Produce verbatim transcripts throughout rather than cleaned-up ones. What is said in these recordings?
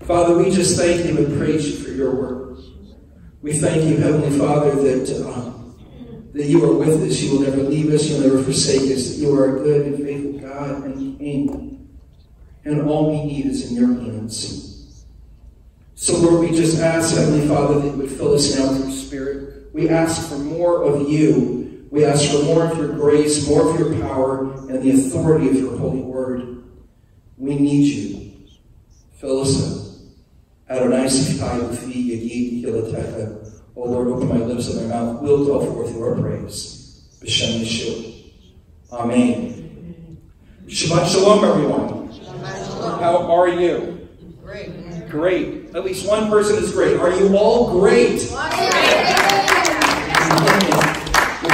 Father, we just thank you and praise you for your work. We thank you, Heavenly Father, that uh, that you are with us. You will never leave us. You'll never forsake us. That you are a good and faithful God and King. And all we need is in your hands. So, Lord, we just ask, Heavenly Father, that you would fill us now through Spirit. We ask for more of you. We ask for more of your grace, more of your power, and the authority of your holy word. We need you. Fill us up. Adonai O Lord, open my lips and my mouth will call forth your praise. B'Shem Yeshua. Amen. Shabbat Shalom, everyone. Shabbat Shalom. How are you? Great. Great. At least one person is great. Are you all great? Great.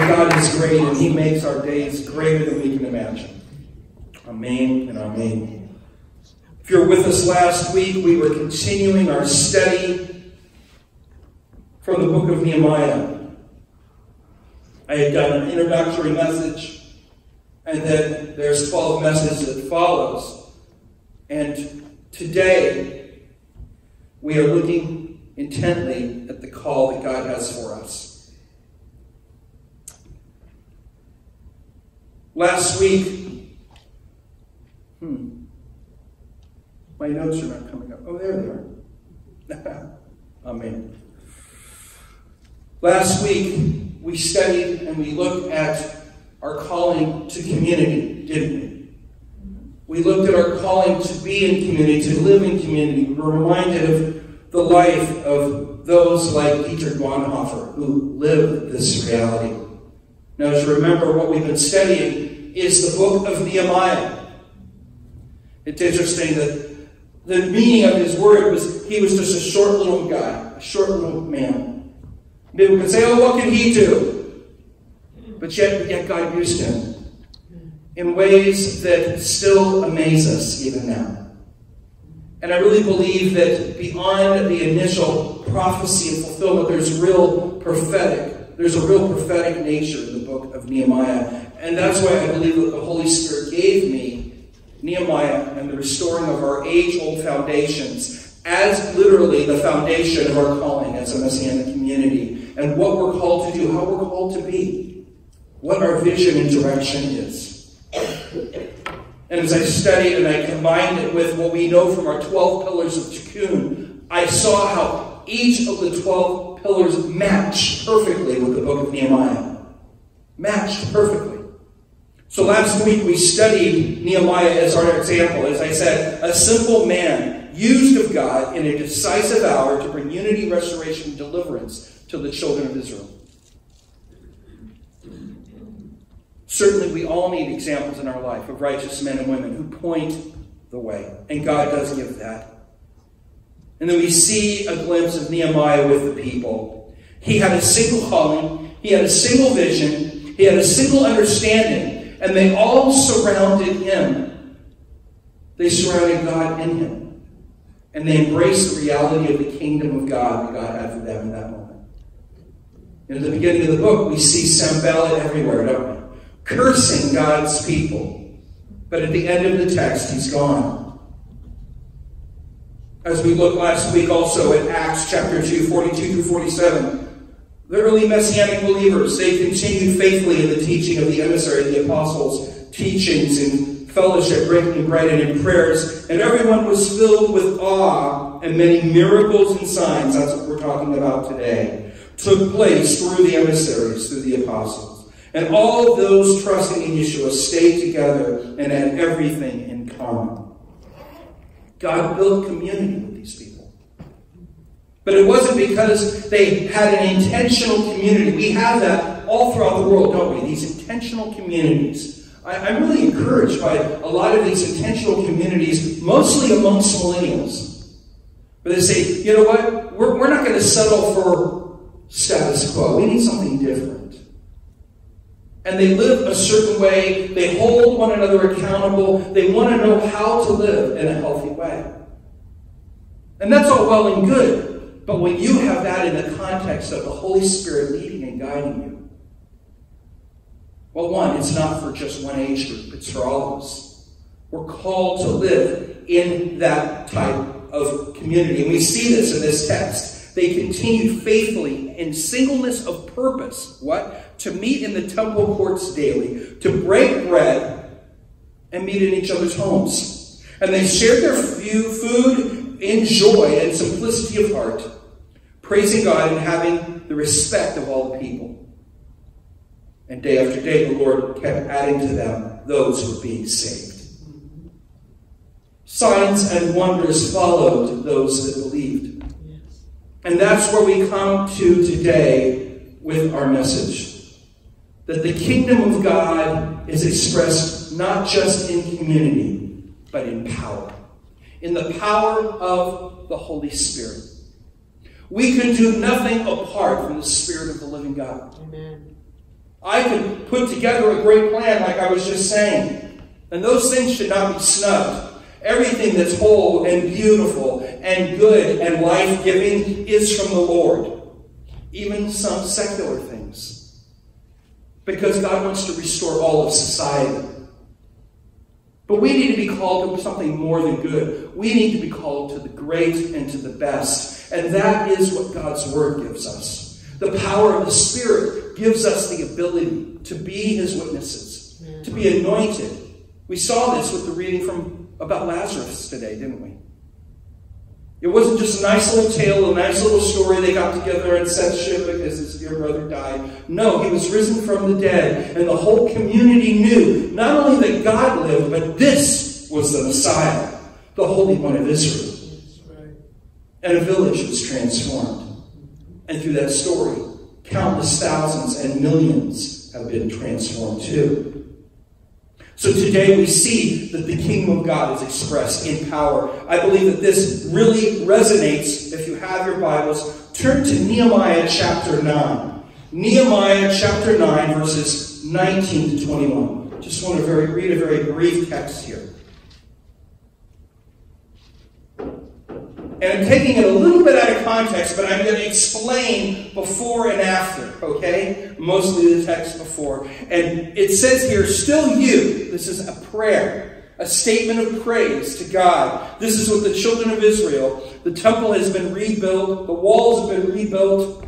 God is great, and He makes our days greater than we can imagine. Amen and amen. If you were with us last week, we were continuing our study from the book of Nehemiah. I had done an introductory message, and then there's twelve messages that follows. And today, we are looking intently at the call that God has for us. Last week, hmm. My notes are not coming up. Oh, there they are. Amen. Last week, we studied and we looked at our calling to community, didn't we? We looked at our calling to be in community, to live in community. We were reminded of the life of those like Peter Bonhoeffer who lived this reality. Now, as you remember, what we've been studying is the book of Nehemiah. It's interesting that the meaning of his word was he was just a short little guy, a short little man. People could say, oh, what can he do? But yet, yet God used him in ways that still amaze us even now. And I really believe that beyond the initial prophecy and fulfillment, there's real prophetic, there's a real prophetic nature in the book of Nehemiah. And that's why I believe that the Holy Spirit gave me Nehemiah and the restoring of our age-old foundations as literally the foundation of our calling as a Messianic community and what we're called to do, how we're called to be, what our vision and direction is. And as I studied and I combined it with what we know from our twelve pillars of Tikkun, I saw how each of the twelve pillars matched perfectly with the book of Nehemiah. Matched perfectly. So last week we studied Nehemiah as our example. As I said, a simple man used of God in a decisive hour to bring unity, restoration, and deliverance to the children of Israel. Certainly we all need examples in our life of righteous men and women who point the way. And God does give that. And then we see a glimpse of Nehemiah with the people. He had a single calling. He had a single vision. He had a single understanding. And they all surrounded him. They surrounded God in him. And they embraced the reality of the kingdom of God that God had for them in that moment. And at the beginning of the book, we see Sanballat everywhere, don't we? Cursing God's people. But at the end of the text, he's gone. As we looked last week also at Acts chapter two, forty-two through forty-seven. The early Messianic believers, they continued faithfully in the teaching of the emissary, the apostles' teachings and fellowship, breaking bread and in prayers. And everyone was filled with awe, and many miracles and signs, that's what we're talking about today, took place through the emissaries, through the apostles. And all of those trusting in Yeshua stayed together and had everything in common. God built community with these people. But it wasn't because they had an intentional community. We have that all throughout the world, don't we? These intentional communities. I, I'm really encouraged by a lot of these intentional communities, mostly amongst millennials. Where they say, you know what? We're, we're not going to settle for status quo. We need something different. And they live a certain way. They hold one another accountable. They want to know how to live in a healthy way. And that's all well and good. But when you have that in the context of the Holy Spirit leading and guiding you, well, one, it's not for just one age group. It's for all of us. We're called to live in that type of community. And we see this in this text. They continued faithfully in singleness of purpose. What? To meet in the temple courts daily, to break bread and meet in each other's homes. And they shared their food in joy and simplicity of heart, praising God and having the respect of all the people. And day after day, the Lord kept adding to them those who were being saved. Signs and wonders followed those that believed. Yes. And that's where we come to today with our message. That the kingdom of God is expressed not just in community, but in power. In the power of the Holy Spirit. We can do nothing apart from the Spirit of the living God. Amen. I can put together a great plan like I was just saying. And those things should not be snubbed. Everything that's whole and beautiful and good and life-giving is from the Lord. Even some secular things. Because God wants to restore all of society. But we need to be called to something more than good. We need to be called to the great and to the best. And that is what God's Word gives us. The power of the Spirit gives us the ability to be His witnesses. To be anointed. We saw this with the reading from about Lazarus today, didn't we? It wasn't just a nice little tale, a nice little story they got together and said shit because his dear brother died. No, he was risen from the dead, and the whole community knew not only that God lived, but this was the Messiah, the Holy One of Israel. And a village was transformed. And through that story, countless thousands and millions have been transformed too. So today we see that the kingdom of God is expressed in power. I believe that this really resonates. If you have your Bibles, turn to Nehemiah chapter nine. Nehemiah chapter nine, verses nineteen to twenty-one. Just want to very, read a very brief text here. And I'm taking it a little bit out of context, but I'm going to explain before and after, okay? Mostly the text before. And it says here, still you. This is a prayer, a statement of praise to God. This is what the children of Israel, the temple has been rebuilt, the walls have been rebuilt.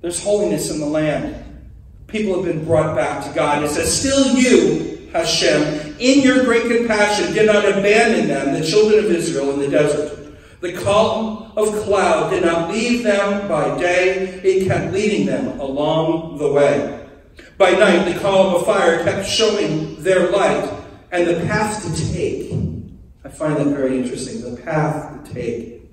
There's holiness in the land. People have been brought back to God. And it says, still you, Hashem, in your great compassion, did not abandon them, the children of Israel, in the desert. The column of cloud did not leave them by day. It kept leading them along the way. By night, the column of fire kept showing their light and the path to take. I find that very interesting, the path to take.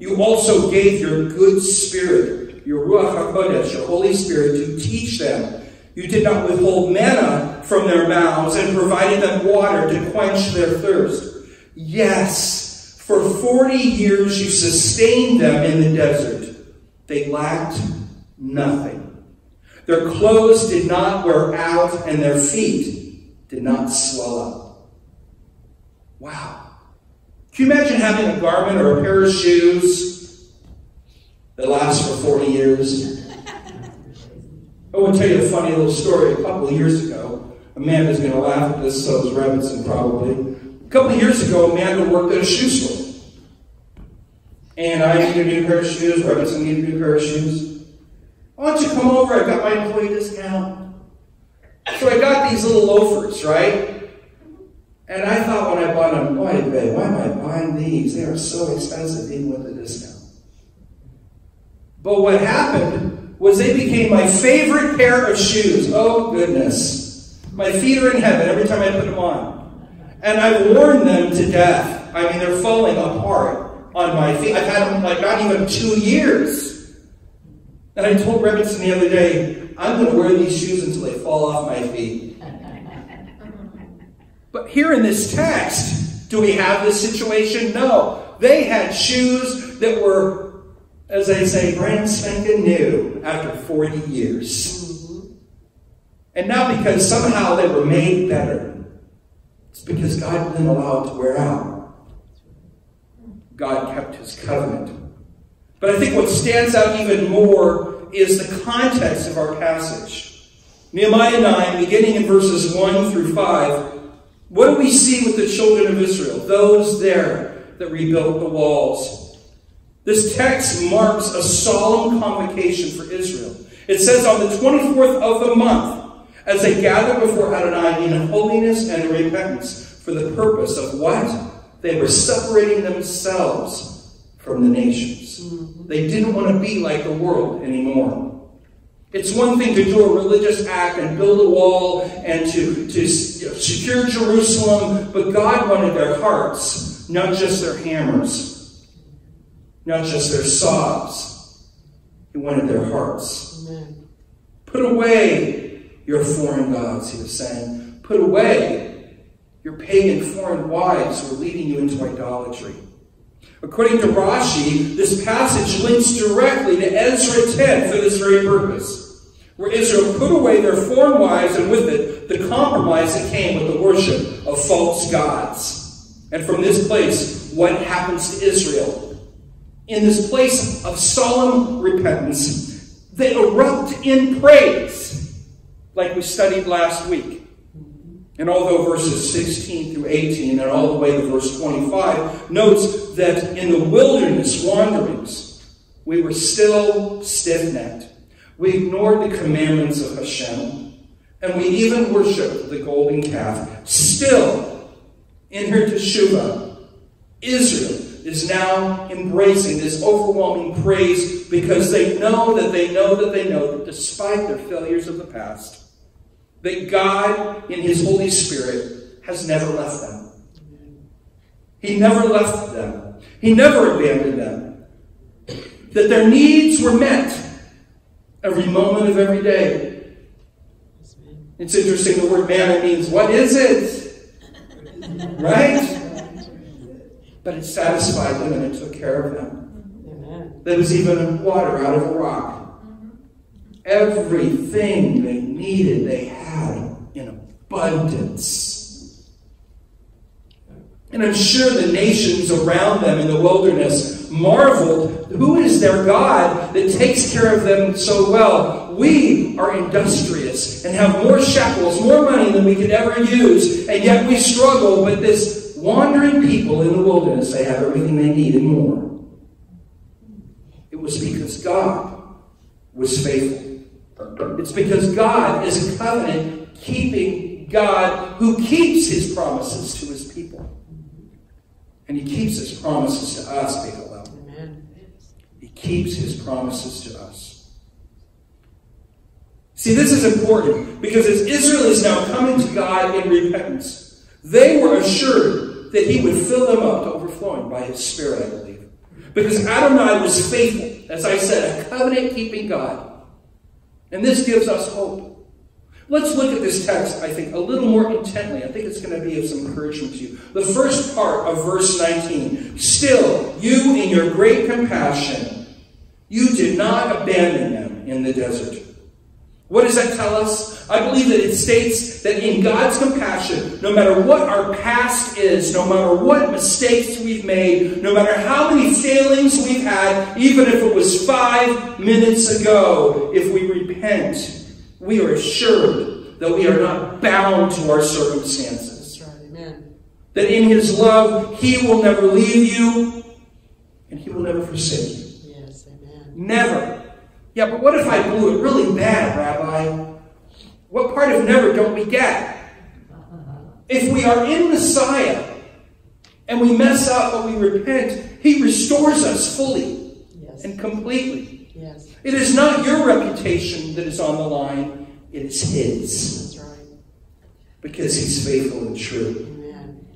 You also gave your good spirit, your Ruach HaKodesh, your Holy Spirit, to teach them. You did not withhold manna from their mouths and provided them water to quench their thirst. Yes. For forty years you sustained them in the desert. They lacked nothing. Their clothes did not wear out, and their feet did not swell up. Wow. Can you imagine having a garment or a pair of shoes that lasts for forty years? I want to tell you a funny little story. A couple of years ago, Amanda's going to laugh at this, so is Robinson probably. A couple of years ago, Amanda worked at a shoe store. And I needed a new pair of shoes, Robinson needed a new pair of shoes. Why don't you come over? I got my employee discount. So I got these little loafers, right? And I thought when I bought them, boy, babe, why am I buying these? They are so expensive, even with the discount. But what happened was they became my favorite pair of shoes. Oh, goodness. My feet are in heaven every time I put them on. And I've worn them to death. I mean, they're falling apart on my feet. I've had them like not even two years. And I told Robinson the other day, I'm going to wear these shoes until they fall off my feet. But here in this text, do we have this situation? No. They had shoes that were, as they say, brand spanking new after forty years. And not because somehow they were made better. It's because God didn't allow it to wear out. God kept his covenant. But I think what stands out even more is the context of our passage. Nehemiah nine, beginning in verses one through five, What do we see with the children of Israel, those there that rebuilt the walls? This text marks a solemn convocation for Israel. It says on the twenty-fourth of the month, as they gather before Adonai in holiness and repentance, for the purpose of what? They were separating themselves from the nations. Mm-hmm. They didn't want to be like the world anymore. It's one thing to do a religious act and build a wall and to, to secure Jerusalem, but God wanted their hearts, not just their hammers, not just their sobs. He wanted their hearts. Amen. Put away your foreign gods, he was saying. Put away your pagan foreign wives who are leading you into idolatry. According to Rashi, this passage links directly to Ezra ten for this very purpose, where Israel put away their foreign wives and with it the compromise that came with the worship of false gods. And from this place, what happens to Israel? In this place of solemn repentance, they erupt in praise, like we studied last week. And although verses sixteen through eighteen and all the way to verse twenty-five notes that in the wilderness wanderings, we were still stiff-necked. We ignored the commandments of Hashem, and we even worshiped the golden calf. Still, in her teshuva, Israel is now embracing this overwhelming praise because they know that they know that they know that despite their failures of the past, that God, in his Holy Spirit, has never left them. He never left them. He never abandoned them. That their needs were met every moment of every day. It's interesting, the word manna means, what is it? Right? But it satisfied them and it took care of them. There was even water out of a rock. Everything they needed, they had in abundance. And I'm sure the nations around them in the wilderness marveled, who is their God that takes care of them so well? We are industrious and have more shekels, more money than we could ever use, and yet we struggle. But this wandering people in the wilderness, they have everything they need and more. It was because God was faithful. It's because God is a covenant-keeping God who keeps his promises to his people. And he keeps his promises to us, Bigelow. Amen. He keeps his promises to us. See, this is important because as Israel is now coming to God in repentance, they were assured that he would fill them up to overflowing by his Spirit, I believe. Because Adonai was faithful, as I said, a covenant-keeping God. And this gives us hope. Let's look at this text, I think, a little more intently. I think it's going to be of some encouragement to you. The first part of verse nineteen. Still, you in your great compassion, you did not abandon them in the desert. What does that tell us? I believe that it states that in God's compassion, no matter what our past is, no matter what mistakes we've made, no matter how many failings we've had, even if it was five minutes ago, if we repent, we are assured that we are not bound to our circumstances. That's right. Amen. That in his love, he will never leave you and he will never forsake you. Yes, amen. Never. Yeah, but what if I blew it really bad, Rabbi? What part of never don't we get? If we are in Messiah and we mess up but we repent, he restores us fully yes. and completely. Yes. It is not your reputation that is on the line. It is his. That's right. Because he's faithful and true. Amen.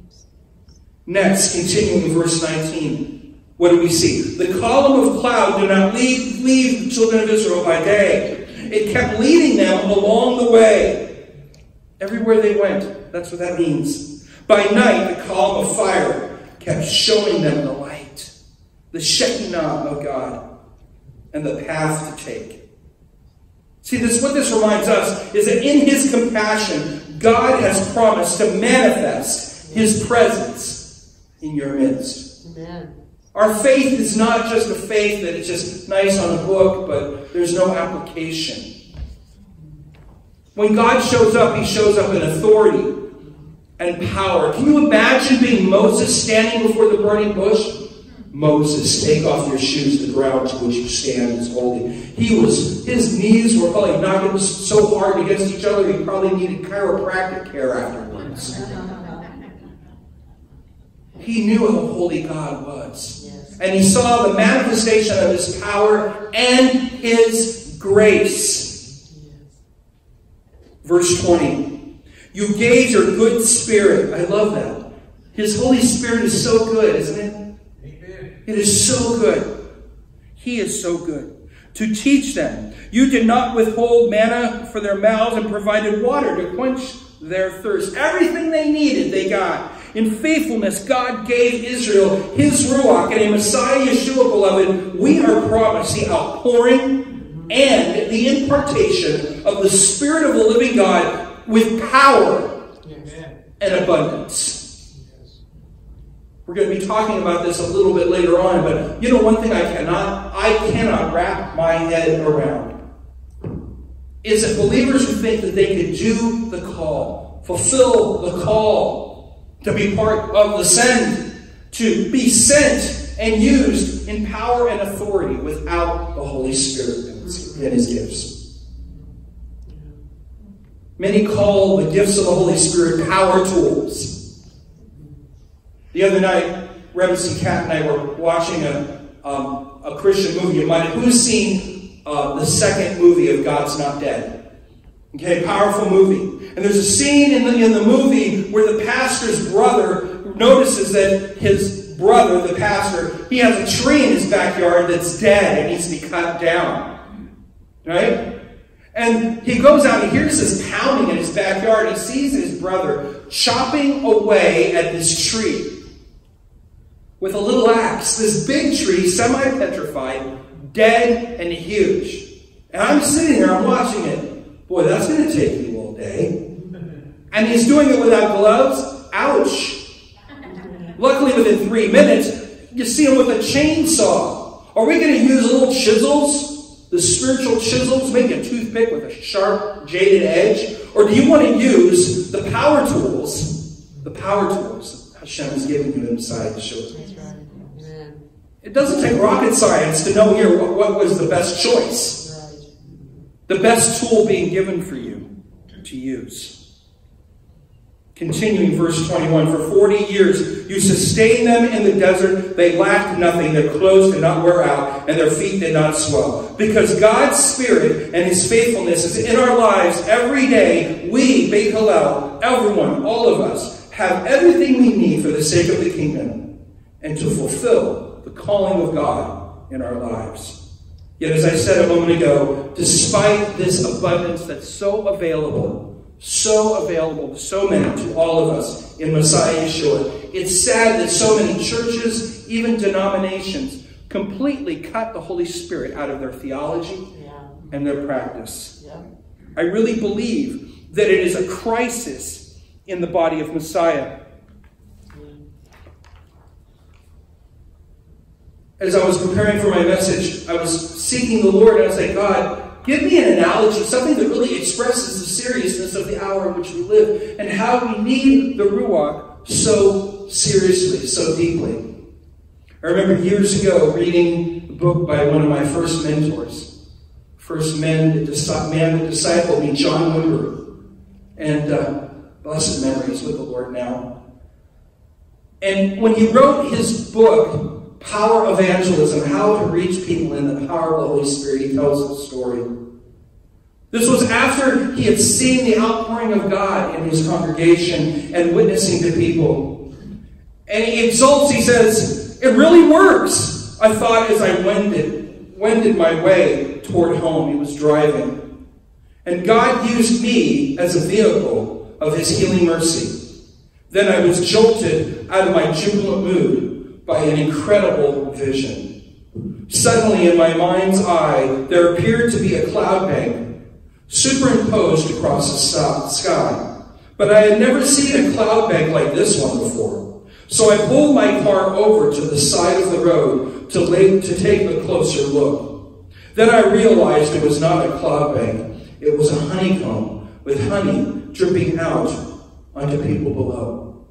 Next, continuing verse nineteen. What do we see? The column of cloud did not leave, leave the children of Israel by day. It kept leading them along the way. Everywhere they went, that's what that means. By night, the column of fire kept showing them the light, the Shekinah of God, and the path to take. See, this what this reminds us is that in his compassion, God has promised to manifest his presence in your midst. Amen. Our faith is not just a faith that it's just nice on a book, but there's no application. When God shows up, he shows up in authority and power. Can you imagine being Moses standing before the burning bush? Moses, take off your shoes. The ground to which you stand is holy. He was, his knees were probably knocking so hard against each other, he probably needed chiropractic care afterwards. He knew how holy God was. Yes. And he saw the manifestation of his power and his grace. Yes. Verse twenty. You gave your good spirit. I love that. His Holy Spirit is so good, isn't it? Amen. It is so good. He is so good. To teach them. You did not withhold manna for their mouths and provided water to quench their thirst. Everything they needed, they got. In faithfulness, God gave Israel his Ruach and a Messiah, Yeshua, beloved. We are promised the outpouring and the impartation of the Spirit of the living God with power Amen. and abundance. Yes. We're going to be talking about this a little bit later on, but you know one thing I cannot, I cannot wrap my head around is that believers who think that they could do the call, fulfill the call, to be part of the send, to be sent and used in power and authority without the Holy Spirit and his gifts. Many call the gifts of the Holy Spirit power tools. The other night, Rev. C. Cat and I were watching a, um, a Christian movie. You might have, who's seen uh, the second movie of God's Not Dead? Okay, powerful movie. And there's a scene in the, in the movie where the pastor's brother notices that his brother, the pastor, he has a tree in his backyard that's dead and needs to be cut down. Right? And he goes out and he hears this pounding in his backyard. He sees his brother chopping away at this tree with a little axe. This big tree, semi-petrified, dead and huge. And I'm sitting here, I'm watching it. Boy, that's going to take you all day. And he's doing it without gloves. Ouch. Luckily, within three minutes, you see him with a chainsaw. Are we going to use little chisels, the spiritual chisels, make a toothpick with a sharp, jaded edge? Or do you want to use the power tools, the power tools Hashem has given you inside the children? It doesn't take rocket science to know here what, what was the best choice, the best tool being given for you to use. Continuing verse twenty-one, for forty years you sustained them in the desert. They lacked nothing. Their clothes did not wear out, and their feet did not swell. Because God's Spirit and his faithfulness is in our lives every day, we, Beit Hillel, everyone, all of us, have everything we need for the sake of the kingdom and to fulfill the calling of God in our lives. Yet, as I said a moment ago, despite this abundance that's so available, so available to so many, to all of us in Messiah Yeshua, it's sad that so many churches, even denominations, completely cut the Holy Spirit out of their theology yeah. and their practice. Yeah. I really believe that it is a crisis in the body of Messiah. As I was preparing for my message, I was seeking the Lord, and I was like, God, give me an analogy, something that really expresses the seriousness of the hour in which we live and how we need the Ruach so seriously, so deeply. I remember years ago reading a book by one of my first mentors, first man that discipled me, John Wimber, and uh, blessed memories with the Lord now. And when he wrote his book, Power Evangelism, How to Reach People in the Power of the Holy Spirit, he tells the story. This was after he had seen the outpouring of God in his congregation and witnessing to people. And he exults, he says, it really works, I thought as I wended, wended my way toward home. He was driving. And God used me as a vehicle of his healing mercy. Then I was jolted out of my jubilant mood by an incredible vision. Suddenly, in my mind's eye, there appeared to be a cloud bank superimposed across the sky. But I had never seen a cloud bank like this one before. So I pulled my car over to the side of the road to, lay, to take a closer look. Then I realized it was not a cloud bank. It was a honeycomb with honey dripping out like the people below.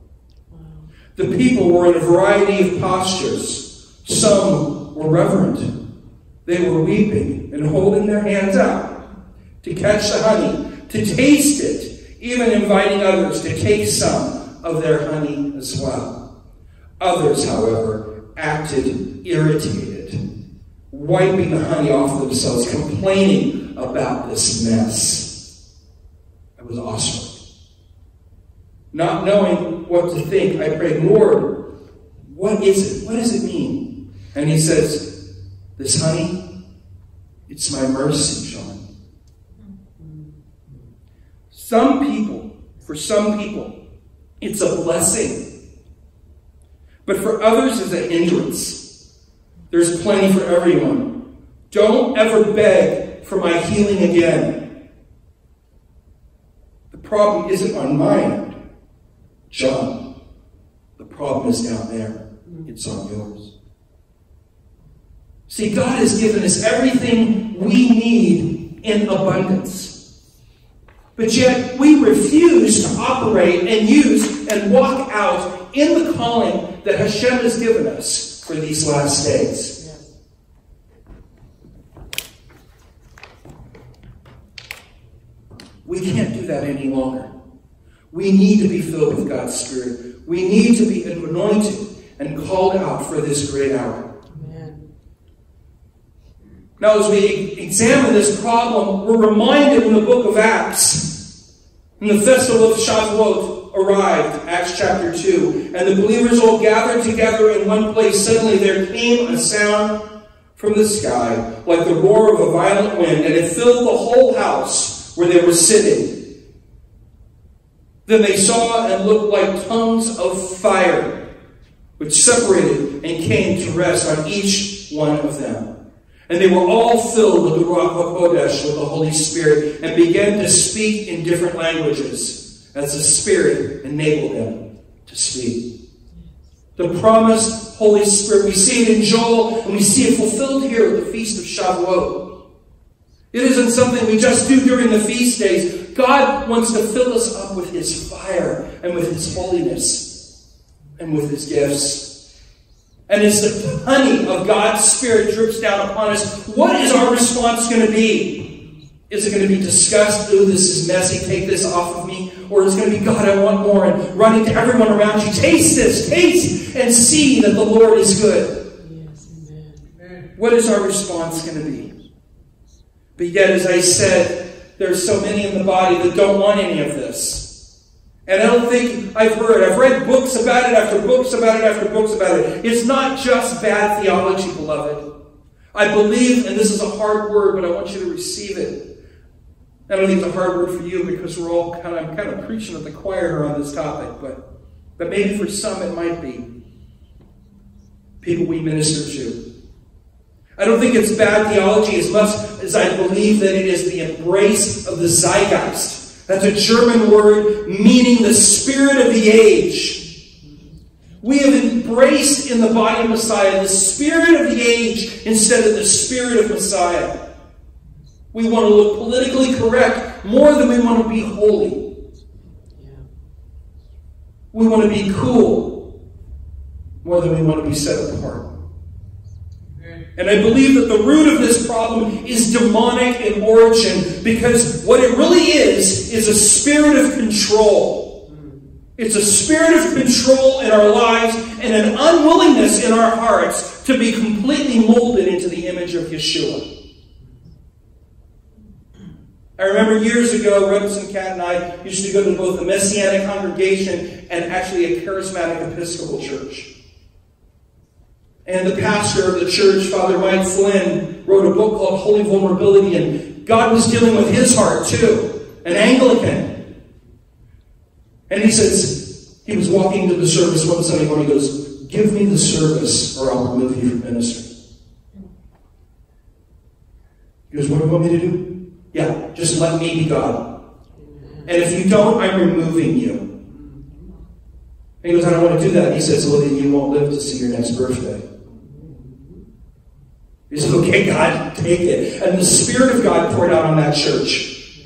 The people were in a variety of postures. Some were reverent. They were weeping and holding their hands up to catch the honey, to taste it, even inviting others to take some of their honey as well. Others, however, acted irritated, wiping the honey off themselves, complaining about this mess. I was awesome. Not knowing what to think, I prayed, Lord, what is it? What does it mean? And he says, this honey, it's my mercy, Sean. Some people, for some people, it's a blessing. But for others, it's a hindrance. There's plenty for everyone. Don't ever beg for my healing again. The problem isn't on mine, John, the problem is down there. It's on yours. See, God has given us everything we need in abundance. But yet, we refuse to operate and use and walk out in the calling that Hashem has given us for these last days. We can't do that any longer. We need to be filled with God's Spirit. We need to be anointed and called out for this great hour. Amen. Now, as we examine this problem, we're reminded in the book of Acts, when the festival of Shavuot arrived, Acts chapter two, and the believers all gathered together in one place. Suddenly there came a sound from the sky, like the roar of a violent wind, and it filled the whole house where they were sitting. Then they saw and looked like tongues of fire, which separated and came to rest on each one of them. And they were all filled with the Ruach HaKodesh, with the Holy Spirit, and began to speak in different languages, as the Spirit enabled them to speak. The promised Holy Spirit, we see it in Joel, and we see it fulfilled here with the Feast of Shavuot. It isn't something we just do during the feast days. God wants to fill us up with His fire and with His holiness and with His gifts. And as the honey of God's Spirit drips down upon us, what is our response going to be? Is it going to be disgust? Ooh, this is messy. Take this off of me. Or is it going to be, God, I want more, and running to everyone around you. Taste this. Taste and see that the Lord is good. Yes, amen. Amen. What is our response going to be? But yet, as I said, there's so many in the body that don't want any of this. And I don't think I've heard. I've read books about it after books about it after books about it. It's not just bad theology, beloved. I believe, and this is a hard word, but I want you to receive it. I don't think it's a hard word for you because we're all kind of, I'm kind of preaching at the choir on this topic, but, but maybe for some it might be. People we minister to. I don't think it's bad theology as much as I believe that it is the embrace of the zeitgeist. That's a German word meaning the spirit of the age. We have embraced in the body of Messiah the spirit of the age instead of the spirit of Messiah. We want to look politically correct more than we want to be holy. We want to be cool more than we want to be set apart. And I believe that the root of this problem is demonic in origin, because what it really is, is a spirit of control. It's a spirit of control in our lives and an unwillingness in our hearts to be completely molded into the image of Yeshua. I remember years ago, Rev. C. Cat and I used to go to both the Messianic congregation and actually a charismatic Episcopal church. And the pastor of the church, Father Mike Flynn, wrote a book called Holy Vulnerability, and God was dealing with his heart too, an Anglican. And he says, he was walking to the service one Sunday morning, he goes, give me the service or I'll remove you from ministry. He goes, what do you want me to do? Yeah, just let me be God. And if you don't, I'm removing you. And he goes, I don't want to do that. And he says, well, then you won't live to see your next birthday. He says, okay, God, take it. And the Spirit of God poured out on that church.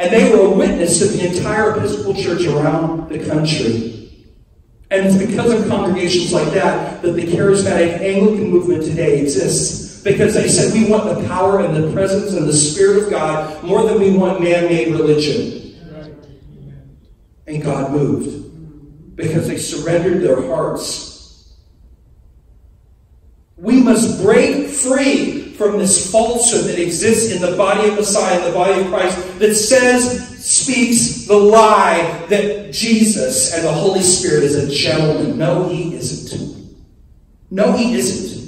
And they were a witness to the entire Episcopal Church around the country. And it's because of congregations like that that the charismatic Anglican movement today exists. Because they said, we want the power and the presence and the Spirit of God more than we want man-made religion. And God moved. Because they surrendered their hearts. We must break free from this falsehood that exists in the body of Messiah, in the body of Christ, that says, speaks the lie that Jesus and the Holy Spirit is a gentleman. No, he isn't. No, he isn't.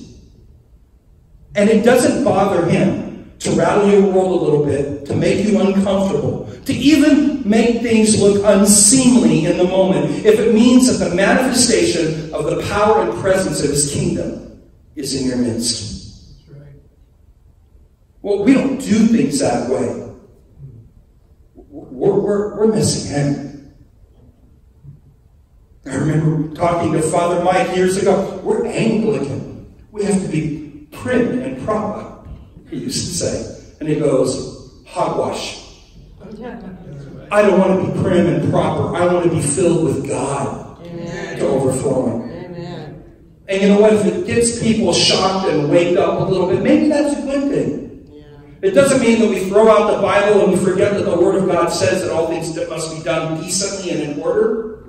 And it doesn't bother him to rattle your world a little bit, to make you uncomfortable, to even make things look unseemly in the moment, if it means that the manifestation of the power and presence of his kingdom is in your midst. Well, we don't do things that way. We're, we're, we're missing him. I remember talking to Father Mike years ago. We're Anglican. We have to be prim and proper, he used to say. And he goes, hogwash. I don't want to be prim and proper. I want to be filled with God. Amen. To overflowing. Amen. And you know what? If it gets people shocked and wake up a little bit, maybe that's a good thing. It doesn't mean that we throw out the Bible and we forget that the Word of God says that all things that must be done decently and in order.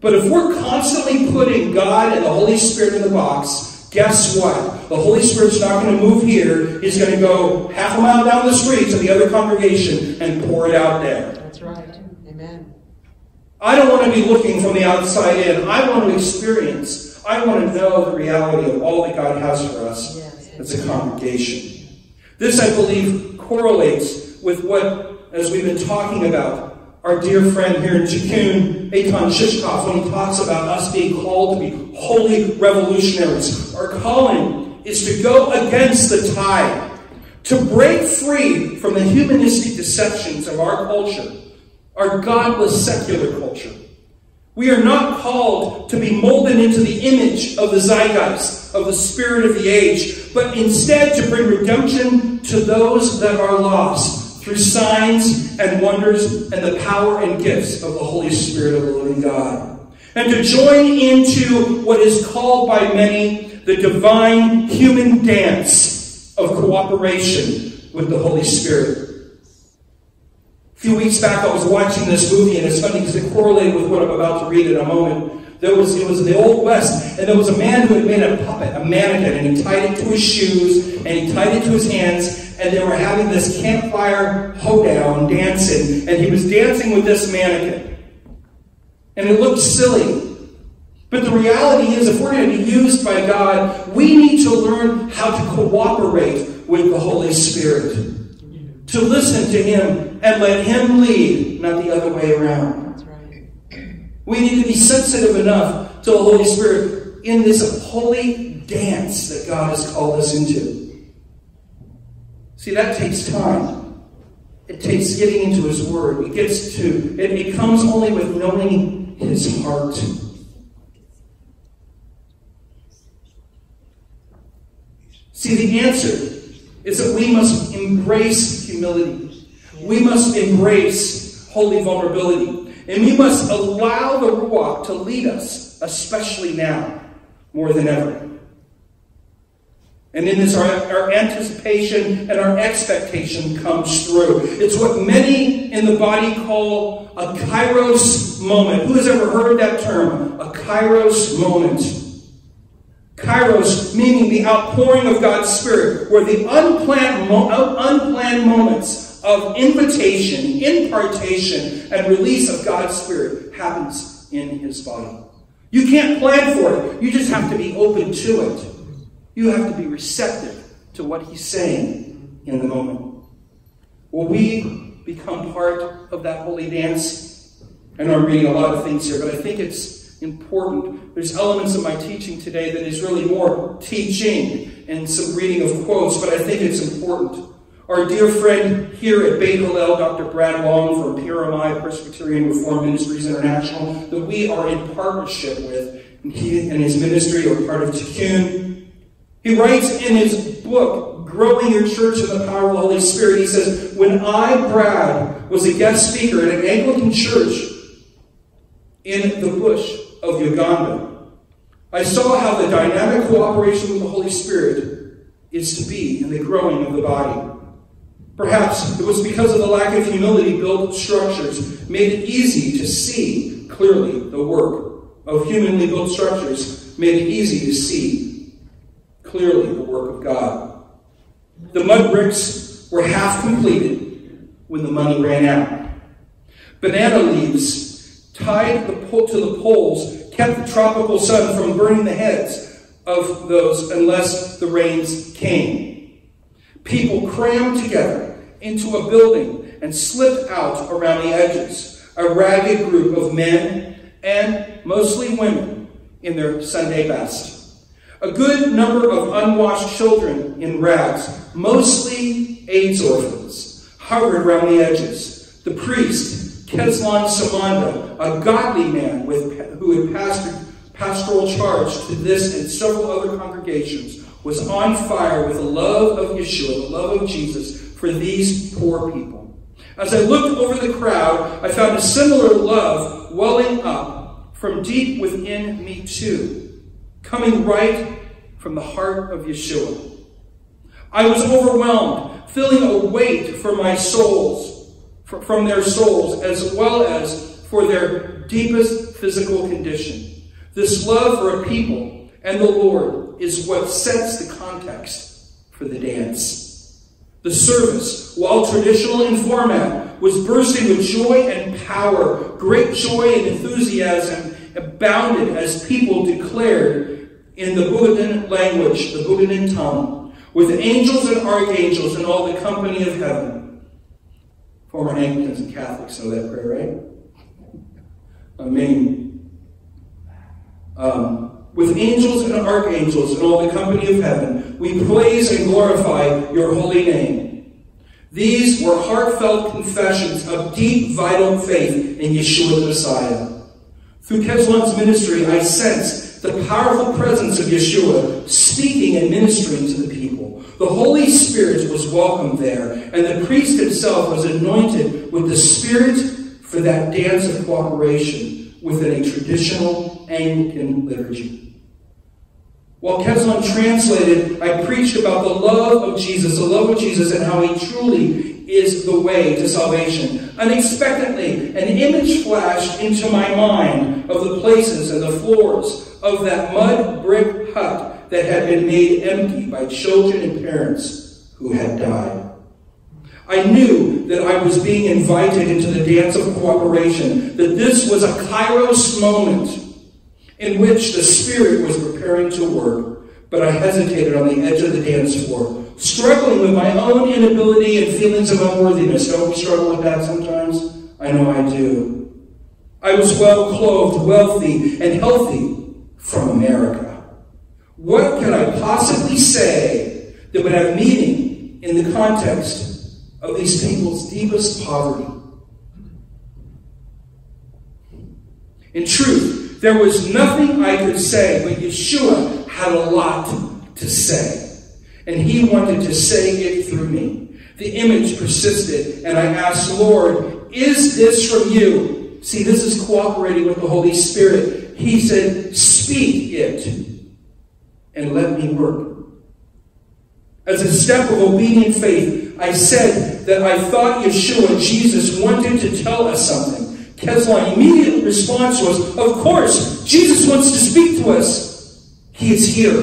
But if we're constantly putting God and the Holy Spirit in the box, guess what? The Holy Spirit's not going to move here. He's going to go half a mile down the street to the other congregation and pour it out there. That's right. Amen. I don't want to be looking from the outside in. I want to experience. I want to know the reality of all that God has for us yes, as a congregation. This, I believe, correlates with what, as we've been talking about, our dear friend here in Tikkun, Eitan Shishkoff, when he talks about us being called to be holy revolutionaries. Our calling is to go against the tide, to break free from the humanistic deceptions of our culture, our godless secular culture. We are not called to be molded into the image of the zeitgeist, of the spirit of the age, but instead to bring redemption to those that are lost through signs and wonders and the power and gifts of the Holy Spirit of the living God. And to join into what is called by many the divine human dance of cooperation with the Holy Spirit. A few weeks back, I was watching this movie, and it's funny because it correlated with what I'm about to read in a moment. There was, it was in the Old West, and there was a man who had made a puppet, a mannequin, and he tied it to his shoes, and he tied it to his hands, and they were having this campfire hoedown dancing, and he was dancing with this mannequin. And it looked silly. But the reality is, if we're going to be used by God, we need to learn how to cooperate with the Holy Spirit. To listen to him and let him lead, not the other way around. That's right. We need to be sensitive enough to the Holy Spirit in this holy dance that God has called us into. See, that takes time. It takes getting into his word. It gets to, it comes only with knowing his heart. See, the answer is that we must embrace humility. We must embrace holy vulnerability. And we must allow the Ruach to lead us, especially now, more than ever. And in this, our, our anticipation and our expectation comes through. It's what many in the body call a kairos moment. Who has ever heard that term? A kairos moment. Kairos, meaning the outpouring of God's Spirit, where the unplanned, mo unplanned moments of invitation, impartation, and release of God's Spirit happens in his body. You can't plan for it. You just have to be open to it. You have to be receptive to what he's saying in the moment. Will we become part of that holy dance? I know I'm reading a lot of things here, but I think it's important. There's elements of my teaching today that is really more teaching and some reading of quotes, but I think it's important. Our dear friend here at Beit Hallel, Doctor Brad Long from P R M I, Presbyterian Reform Ministries International, that we are in partnership with, and he and his ministry are part of Tecune. He writes in his book, growing your church in the power of the Holy Spirit. He says, when I, Brad, was a guest speaker at an Anglican church in the bush of Uganda, I saw how the dynamic cooperation with the Holy Spirit is to be in the growing of the body. Perhaps it was because of the lack of humility built structures made it easy to see clearly the work of humanly built structures made it easy to see clearly the work of God. The mud bricks were half completed when the money ran out. Banana leaves tied to the poles kept the tropical sun from burning the heads of those unless the rains came. People crammed together into a building and slipped out around the edges, a ragged group of men and mostly women in their Sunday best. A good number of unwashed children in rags, mostly AIDS orphans, hovered around the edges. The priest, Keslan Samanda, a godly man with, who had pastored, pastoral charge to this and several other congregations, was on fire with the love of Yeshua, the love of Jesus, for these poor people. As I looked over the crowd, I found a similar love welling up from deep within me too, coming right from the heart of Yeshua. I was overwhelmed, feeling a weight for my souls, from their souls, as well as for their deepest physical condition. This love for a people and the Lord is what sets the context for the dance. The service, while traditional in format, was bursting with joy and power. Great joy and enthusiasm abounded as people declared in the Bugandan language, the Bugandan tongue, with angels and archangels and all the company of heaven. Former Anglicans and Catholics know that prayer, right? Amen. Um... With angels and archangels and all the company of heaven, we praise and glorify your holy name. These were heartfelt confessions of deep, vital faith in Yeshua the Messiah. Through Keslan's ministry, I sensed the powerful presence of Yeshua speaking and ministering to the people. The Holy Spirit was welcomed there, and the priest himself was anointed with the Spirit for that dance of cooperation within a traditional Anglican liturgy. While Keslan translated, I preached about the love of Jesus, the love of Jesus, and how he truly is the way to salvation. Unexpectedly, an image flashed into my mind of the places and the floors of that mud brick hut that had been made empty by children and parents who had died. I knew that I was being invited into the dance of cooperation, that this was a kairos moment in which the Spirit was preparing to work, but I hesitated on the edge of the dance floor, struggling with my own inability and feelings of unworthiness. Don't we struggle with that sometimes? I know I do. I was well-clothed, wealthy, and healthy from America. What could I possibly say that would have meaning in the context of these people's deepest poverty? In truth, there was nothing I could say, but Yeshua had a lot to say, and he wanted to say it through me. The image persisted, and I asked, Lord, is this from you? See, this is cooperating with the Holy Spirit. He said, speak it, and let me work. As a step of obedient faith, I said that I thought Yeshua, Jesus, wanted to tell us something. Keslan's immediate response was, of course, Jesus wants to speak to us. He is here.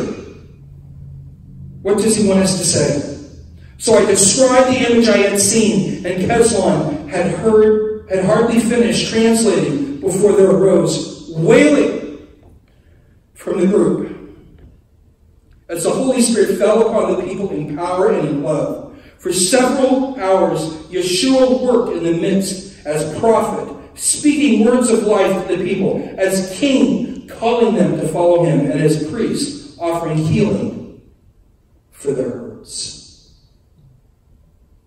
What does he want us to say? So I described the image I had seen, and Keslan had heard, had hardly finished translating before there arose wailing from the group. As the Holy Spirit fell upon the people in power and in love, for several hours, Yeshua worked in the midst as prophet, speaking words of life to the people, as king, calling them to follow him, and as priest, offering healing for their hurts.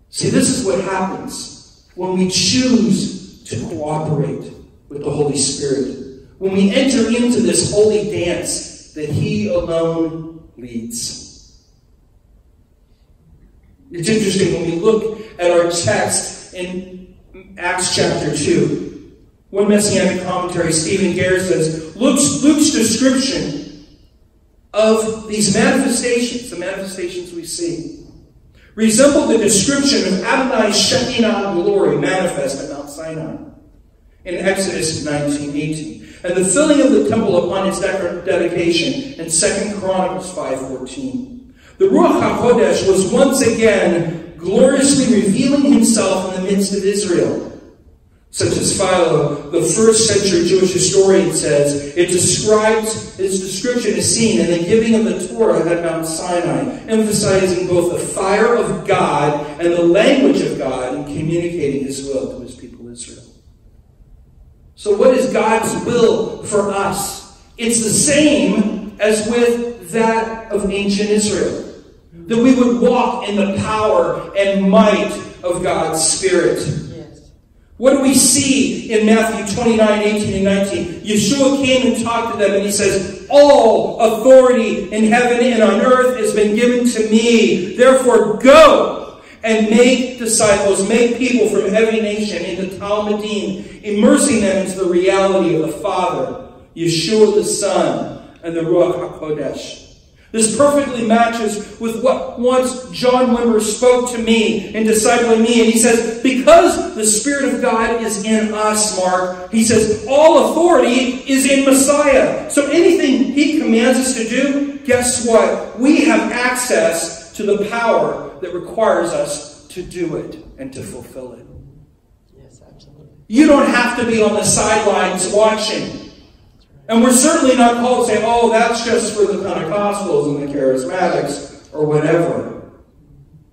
See, this is what happens when we choose to cooperate with the Holy Spirit, when we enter into this holy dance that he alone leads. It's interesting when we look at our text in Acts chapter two. One Messianic commentary, Stephen Gare, says, Luke's, Luke's description of these manifestations, the manifestations we see, resemble the description of Adonai's Shekinah glory manifest at Mount Sinai in Exodus nineteen eighteen. And the filling of the temple upon its dedication in Second Chronicles five fourteen. The Ruach HaKodesh was once again gloriously revealing himself in the midst of Israel. Such as Philo, the first century Jewish historian, says, it describes, its description is seen in the giving of the Torah at Mount Sinai, emphasizing both the fire of God and the language of God in communicating his will to his people Israel. So what is God's will for us? It's the same as with that of ancient Israel. That we would walk in the power and might of God's Spirit. Yes. What do we see in Matthew twenty-nine, eighteen and nineteen? Yeshua came and talked to them and he says, all authority in heaven and on earth has been given to me. Therefore go. And make disciples, make people from every nation into Talmudim, immersing them into the reality of the Father, Yeshua the Son, and the Ruach HaKodesh. This perfectly matches with what once John Wimber spoke to me in discipling me, and he says, because the Spirit of God is in us, Mark, he says, all authority is in Messiah. So anything he commands us to do, guess what? We have access to the power that requires us to do it and to fulfill it. Yes, absolutely. You don't have to be on the sidelines watching. And we're certainly not called to say, oh, that's just for the Pentecostals and the Charismatics or whatever.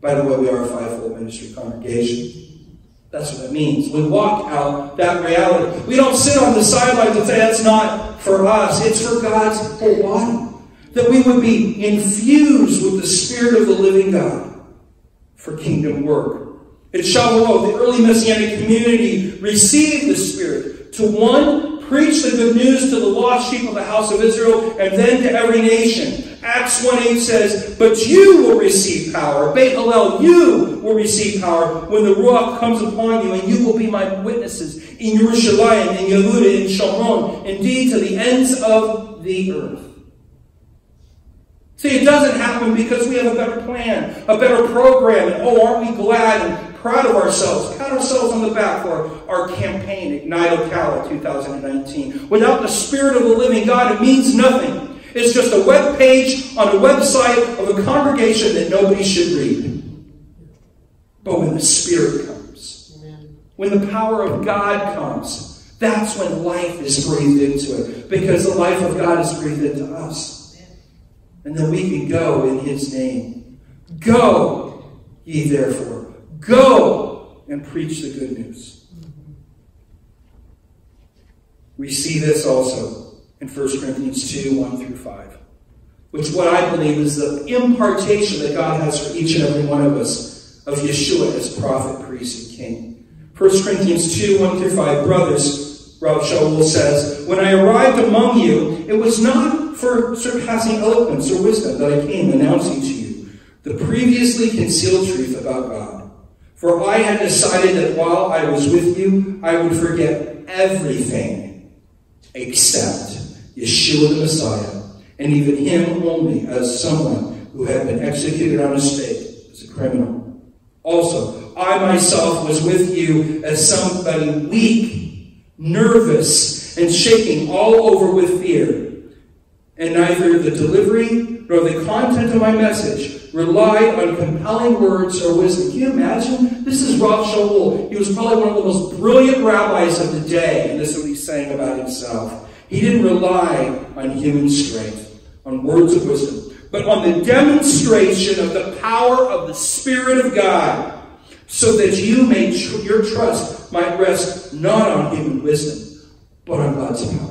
By the way, we are a fivefold ministry congregation. That's what it means. We walk out that reality. We don't sit on the sidelines and say, that's not for us. It's for God's whole body. That we would be infused with the Spirit of the living God for kingdom work. At Shavuot, the early Messianic community received the Spirit to, one, preach the good news to the lost sheep of the house of Israel, and then to every nation. Acts one eight says, but you will receive power. Beit Hallel, you will receive power when the Ruach comes upon you, and you will be my witnesses in Yerushalayim, in Yehuda, in Shomron, indeed to the ends of the earth. See, it doesn't happen because we have a better plan, a better program, and oh, aren't we glad and proud of ourselves. Pat ourselves on the back for our campaign, Ignite Ocala two thousand nineteen. Without the Spirit of the living God, it means nothing. It's just a web page on a website of a congregation that nobody should read. But when the Spirit comes, amen, when the power of God comes, that's when life is breathed into it, because the life of God is breathed into us. And then we can go in his name. Go, ye therefore. Go and preach the good news. We see this also in First Corinthians two, one through five. Which what I believe is the impartation that God has for each and every one of us of Yeshua as prophet, priest, and king. First Corinthians two, one through five. Brothers, Rav Shaul says, when I arrived among you, it was not for surpassing eloquence or wisdom that I came announcing to you the previously concealed truth about God. For I had decided that while I was with you, I would forget everything except Yeshua the Messiah, and even him only as someone who had been executed on a stake as a criminal. Also, I myself was with you as somebody weak, nervous, and shaking all over with fear. And neither the delivery nor the content of my message relied on compelling words or wisdom. Can you imagine? This is Rav Shaul. He was probably one of the most brilliant rabbis of the day. And this is what he's saying about himself. He didn't rely on human strength, on words of wisdom, but on the demonstration of the power of the Spirit of God, so that you may tr- your trust might rest not on human wisdom, but on God's power.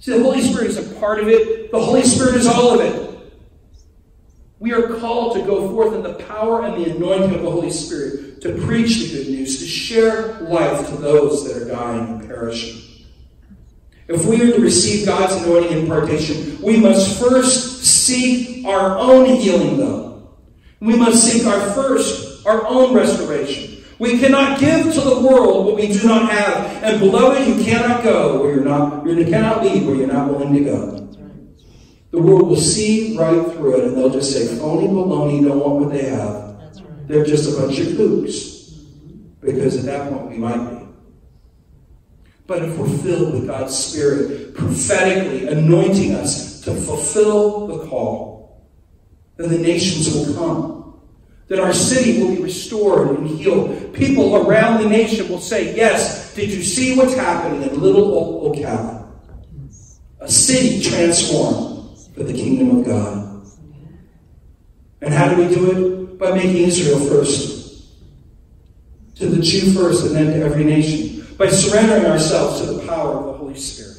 See, the Holy Spirit is a part of it. The Holy Spirit is all of it. We are called to go forth in the power and the anointing of the Holy Spirit to preach the good news, to share life to those that are dying and perishing. If we are to receive God's anointing impartation, we must first seek our own healing, though. We must seek our first, our own restoration. We cannot give to the world what we do not have. And beloved, you cannot go where you're not, you cannot leave where you're not willing to go. The world will see right through it, and they'll just say, phony baloney, don't want what they have. That's right. They're just a bunch of kooks. Because at that point, we might be. But if we're filled with God's Spirit, prophetically anointing us to fulfill the call, then the nations will come. Then our city will be restored and healed. People around the nation will say, yes, did you see what's happening in little Ocala? A city transformed for the kingdom of God. And how do we do it? By making Israel first. To the Jew first, and then to every nation. By surrendering ourselves to the power of the Holy Spirit.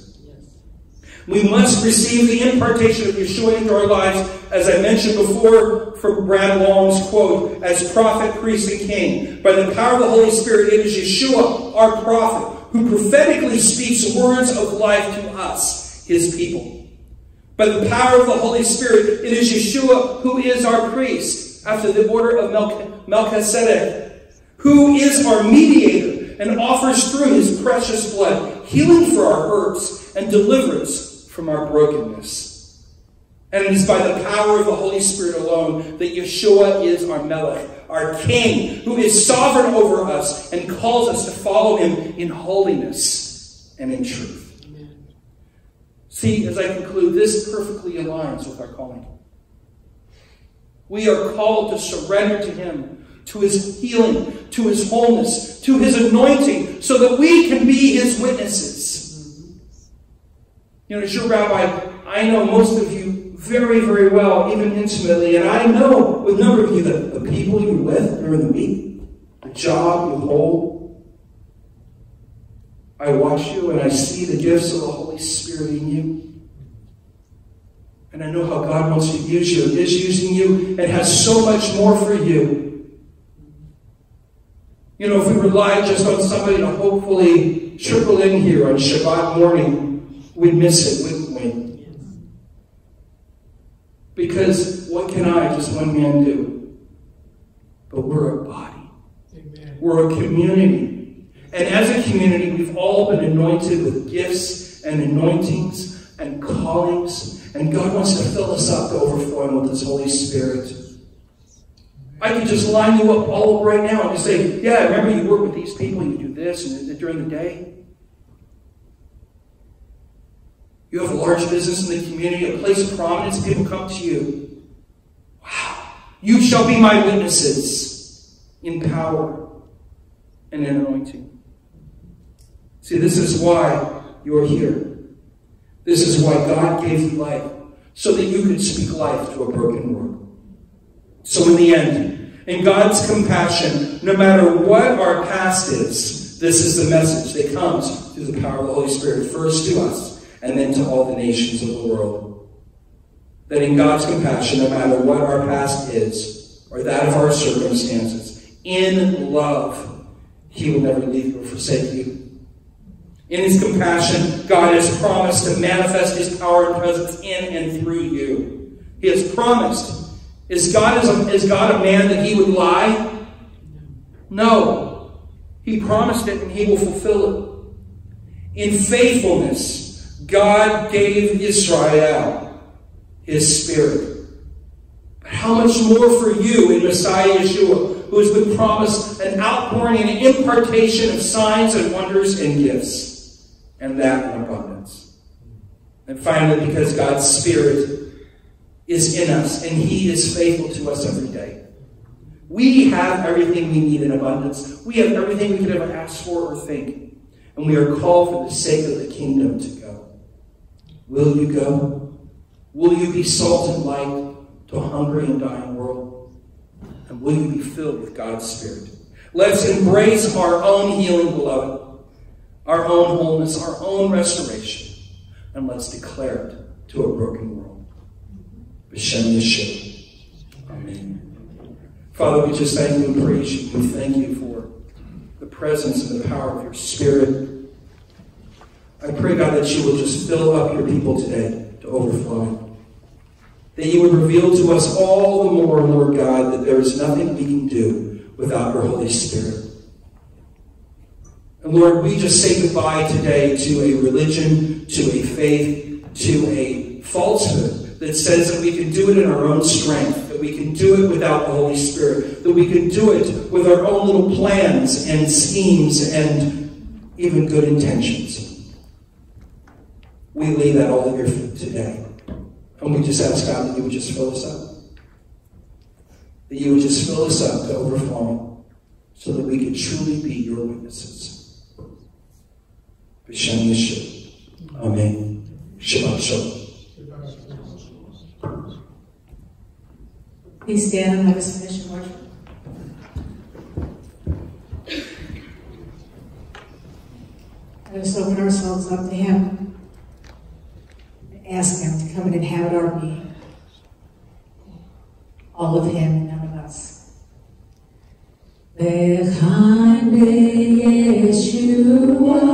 We must receive the impartation of Yeshua into our lives, as I mentioned before from Brad Long's quote, as prophet, priest, and king. By the power of the Holy Spirit, it is Yeshua, our prophet, who prophetically speaks words of life to us, his people. By the power of the Holy Spirit, it is Yeshua who is our priest, after the order of Melch Melchizedek, who is our mediator and offers through his precious blood healing for our hurts and deliverance from our brokenness. And it is by the power of the Holy Spirit alone that Yeshua is our Melech, our King, who is sovereign over us and calls us to follow him in holiness and in truth. See, as I conclude, this perfectly aligns with our calling. We are called to surrender to him, to his healing, to his wholeness, to his anointing, so that we can be his witnesses. You know, as your rabbi, I know most of you very, very well, even intimately, and I know with a number of you that the people you're with during the week, the job you hold, I watch you and I see the gifts of the Holy Spirit in you. And I know how God wants to use you, is using you, and has so much more for you. You know, if we rely just on somebody to hopefully trickle in here on Shabbat morning, we'd miss it, wouldn't we? Because what can I, just one man, do? But we're a body. Amen. We're a community. And as a community, we've all been anointed with gifts and anointings and callings. And God wants to fill us up to overflowing with his Holy Spirit. I could just line you up all up right now and just say, yeah, remember you work with these people, you do this and during the day. You have a large business in the community, a place of prominence, people come to you. Wow. You shall be my witnesses in power and in anointing. See, this is why you're here. This is why God gave you life, so that you could speak life to a broken world. So in the end, in God's compassion, no matter what our past is, this is the message that comes through the power of the Holy Spirit, first to us, and then to all the nations of the world. That in God's compassion, no matter what our past is, or that of our circumstances, in love, he will never leave or forsake you. In his compassion, God has promised to manifest his power and presence in and through you. He has promised. Is God, is a, is God a man that he would lie? No. He promised it, and he will fulfill it. In faithfulness, God gave Israel his Spirit. But how much more for you in Messiah Yeshua, who has been promised an outpouring and an impartation of signs and wonders and gifts, and that in abundance. And finally, because God's Spirit is in us, and he is faithful to us every day, we have everything we need in abundance. We have everything we could ever ask for or think, and we are called for the sake of the kingdom to go. Will you go? Will you be salt and light to a hungry and dying world? And will you be filled with God's Spirit? Let's embrace our own healing, beloved, our own wholeness, our own restoration, and let's declare it to a broken world. B'Shem Yeshua. Amen. Father, we just thank you and praise you. We thank you for the presence and the power of your Spirit. I pray, God, that you will just fill up your people today to overflowing. that you would reveal to us all the more, Lord God, that there is nothing we can do without your Holy Spirit. And Lord, we just say goodbye today to a religion, to a faith, to a falsehood that says that we can do it in our own strength, that we can do it without the Holy Spirit, that we can do it with our own little plans and schemes and even good intentions. We lay that all at your feet today. And we just ask God that you would just fill us up. That you would just fill us up to overflowing so that we could truly be your witnesses. B'Shem Yeshua. Amen. Shabbat Shalom. Please stand and let us finish in worship. Let us open ourselves up to Him and ask Him to come and inhabit our being. All of Him and none of us. Lekhem be Yeshua.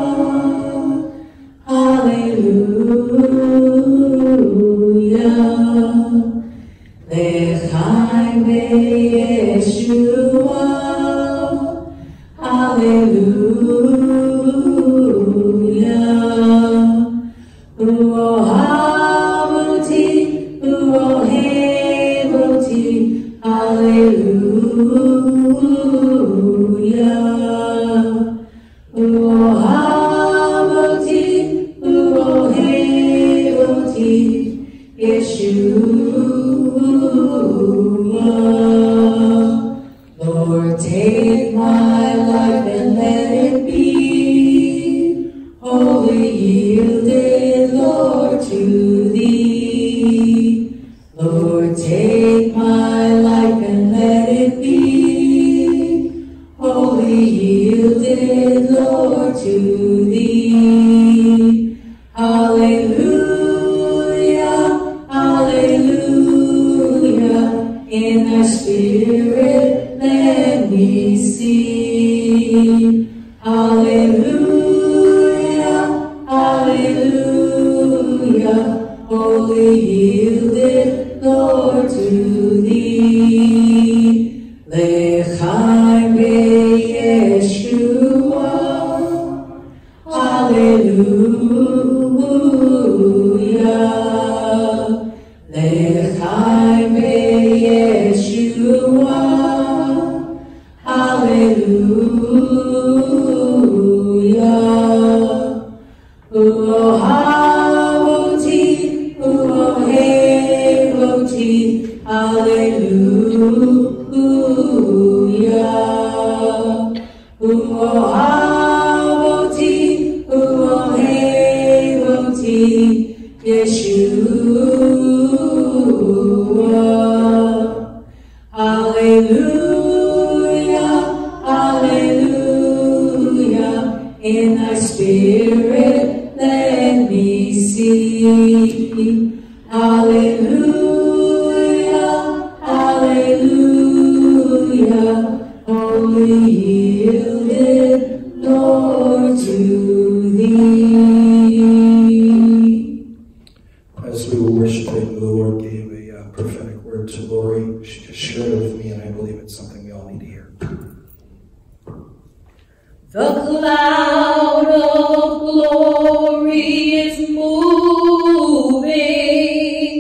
Hallelujah, Lekhem be Yeshua, hallelujah, Ruach Hamoti, Ruach Hamoti, hallelujah, Ruach Yeshua, Lord, take my life and let it be wholly yielded, Lord, to Thee. Lord, take my life and let it be wholly yielded, Lord, to Thee. Hallelujah. In Thy Spirit, let me see. Hallelujah, hallelujah, wholly yielded, Lord, to Thee. Lekhem be Yeshua, hallelujah, Lekhem be Yeshua, hallelujah. Uo Havoti, Uo Havoti, hallelujah. Uo Havoti, Uo Havoti, Yeshua. Hallelujah, hallelujah, in Thy Spirit let me see. Hallelujah, hallelujah, wholly yielded, Lord, to Thee. As we were worshiping the Lord, gave a uh, prophetic word to Lori. She just shared it with me, and I believe it's something we all need to hear. The cloud of glory is moving.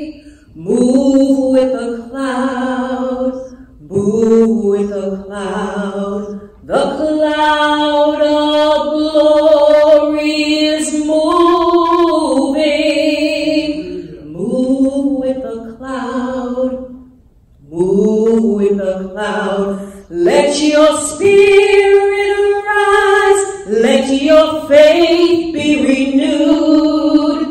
Move with the cloud. Move with the cloud. The cloud of glory is moving. Move with the cloud. Move with the cloud, let your spirit arise, let your faith be renewed.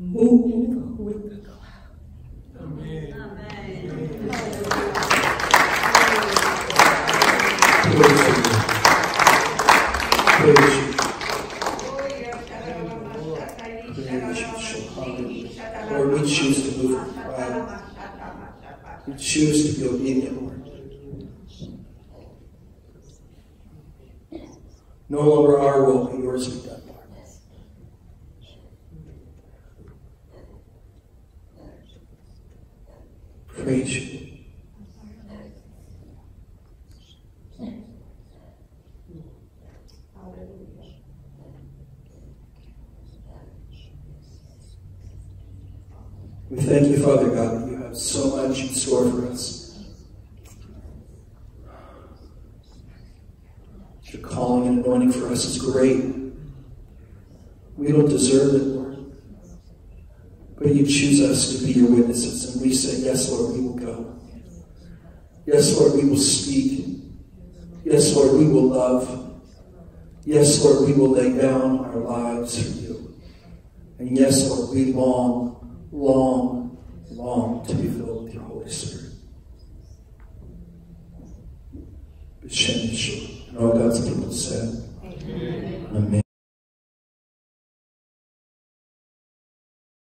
moving with the cloud. Amen. Amen. Amen. Praise you. Praise you. Lord, we choose to move with the cloud. We choose to be obedient, Lord. No longer our will, but yours be done, Lord. Praise you. We thank you, Father God, that you have so much in store for us. Your calling and anointing for us is great. We don't deserve it, Lord. But you choose us to be your witnesses, and we say, yes, Lord, we will go. Yes, Lord, we will speak. Yes, Lord, we will love. Yes, Lord, we will lay down our lives for you. And yes, Lord, we long Long, long to be filled with your Holy Spirit. B'Shem Yeshua, and all God's people said, Amen. Amen.